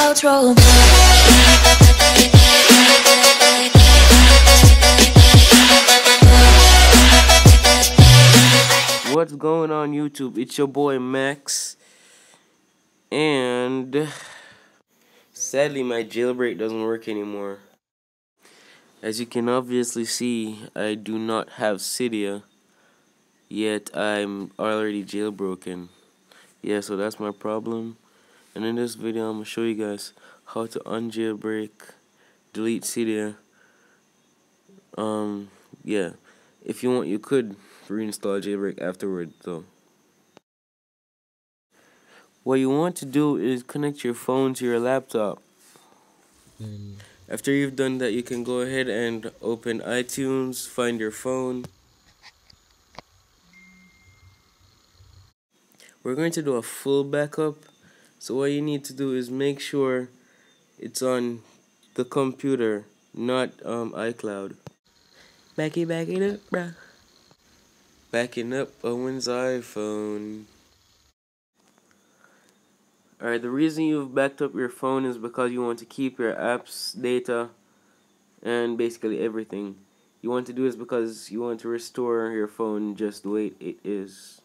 outro. What's going on YouTube? It's your boy Max, and sadly my jailbreak doesn't work anymore. As you can obviously see, I do not have Cydia, yet I'm already jailbroken. Yeah, so that's my problem. And in this video I'm gonna show you guys how to unjailbreak, delete Cydia. Yeah, if you want you could reinstall jailbreak afterward though. What you want to do is connect your phone to your laptop. After you've done that, you can go ahead and open iTunes, find your phone. We're going to do a full backup, so what you need to do is make sure it's on the computer, not iCloud. Backing up, bruh. Backing up Owen's iPhone. Alright, the reason you've backed up your phone is because you want to keep your apps, data, and basically everything. You want to do this because you want to restore your phone just the way it is.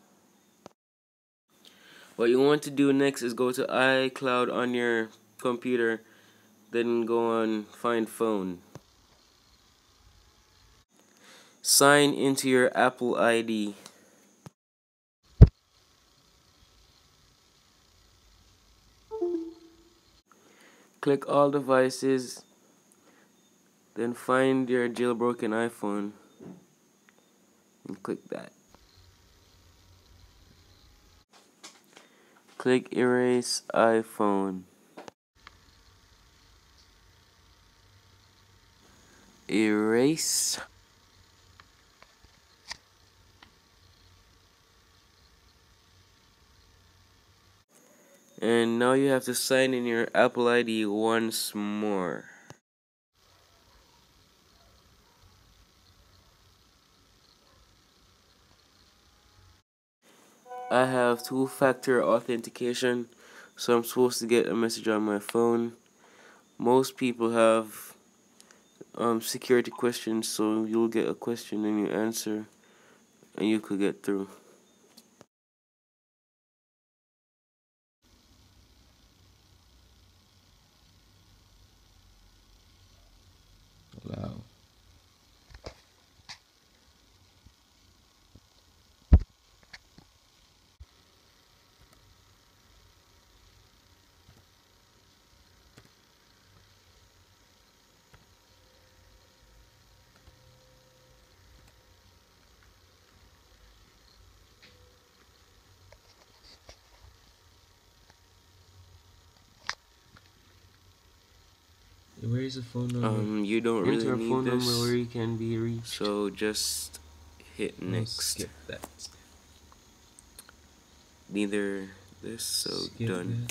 What you want to do next is go to iCloud on your computer, then go on Find Phone. Sign into your Apple ID. Click all devices, then find your jailbroken iPhone and click that. Click erase iPhone. Erase. And now you have to sign in your Apple ID once more. I have two-factor authentication, so I'm supposed to get a message on my phone. Most people have security questions, so you'll get a question and you answer, and you could get through. Wow. Where is the phone number? You don't really need phone this number where you can be reached. So just hit next. Skip that. Neither this, so skip done.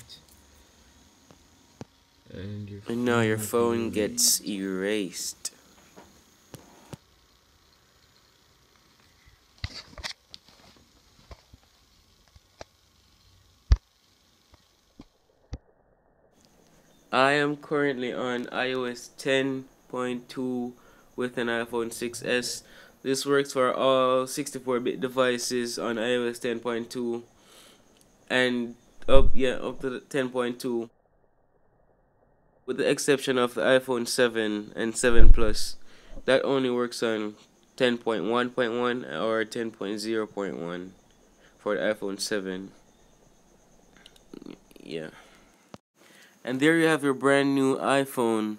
That. And now your phone gets erased. I am currently on iOS 10.2 with an iPhone 6s. This works for all 64-bit devices on iOS 10.2 and up to 10.2, with the exception of the iPhone 7 and 7 Plus. That only works on 10.1.1 or 10.0.1 for the iPhone 7. Yeah. And there you have your brand new iPhone,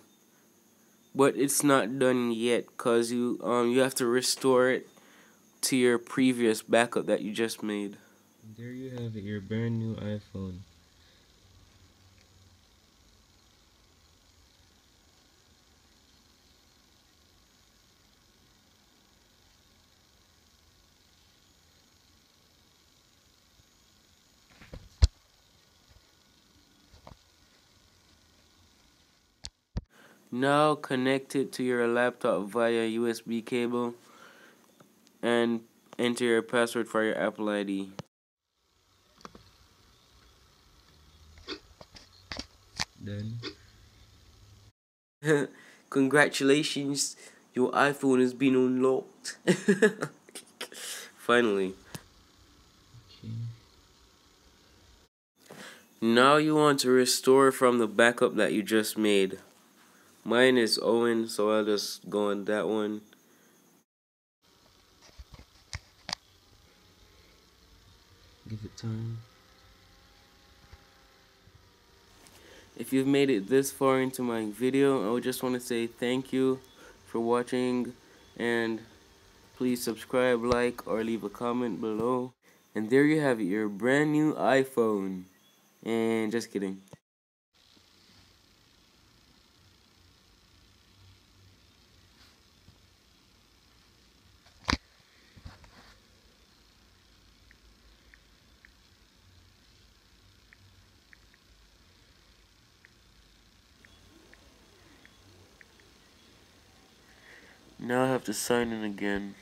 but it's not done yet because you have to restore it to your previous backup that you just made. There you have it, your brand new iPhone. Now connect it to your laptop via USB cable and enter your password for your Apple ID. done. Congratulations, your iPhone has been unlocked. Finally. Okay. Now you want to restore from the backup that you just made. Mine is Owen, so I'll just go on that one. Give it time. If you've made it this far into my video, I would just want to say thank you for watching, and please subscribe, like, or leave a comment below. And there you have it, your brand new iPhone. And just kidding. Now I have to sign in again.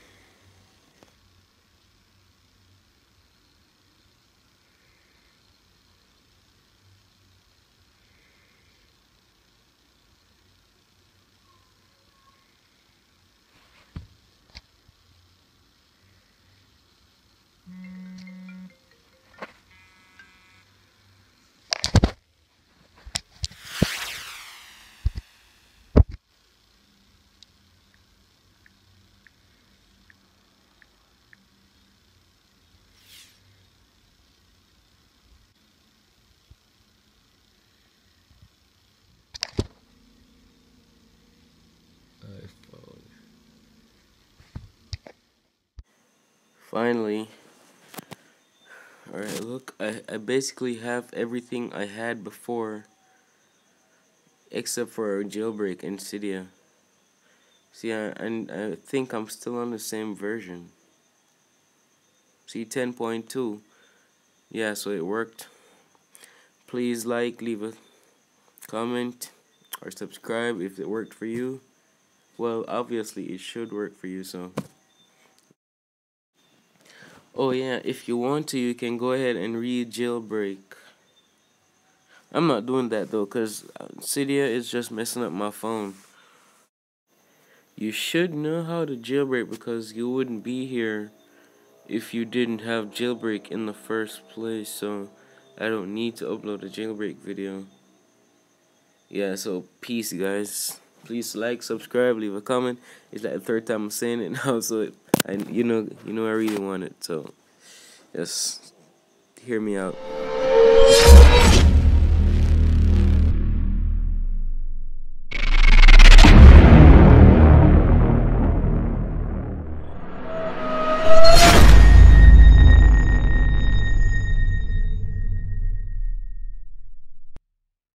Finally. Alright, look, I basically have everything I had before, except for a jailbreak in Cydia. See, I think I'm still on the same version. See, 10.2. Yeah, so it worked. Please like, leave a comment, or subscribe if it worked for you. Well, obviously it should work for you, so... Oh yeah, if you want to, you can go ahead and read jailbreak. I'm not doing that though, because Cydia is just messing up my phone. You should know how to jailbreak, because you wouldn't be here if you didn't have jailbreak in the first place, so I don't need to upload a jailbreak video. Yeah, so peace guys. Please like, subscribe, leave a comment. It's like the third time I'm saying it now, so and you know I really want it, so just hear me out.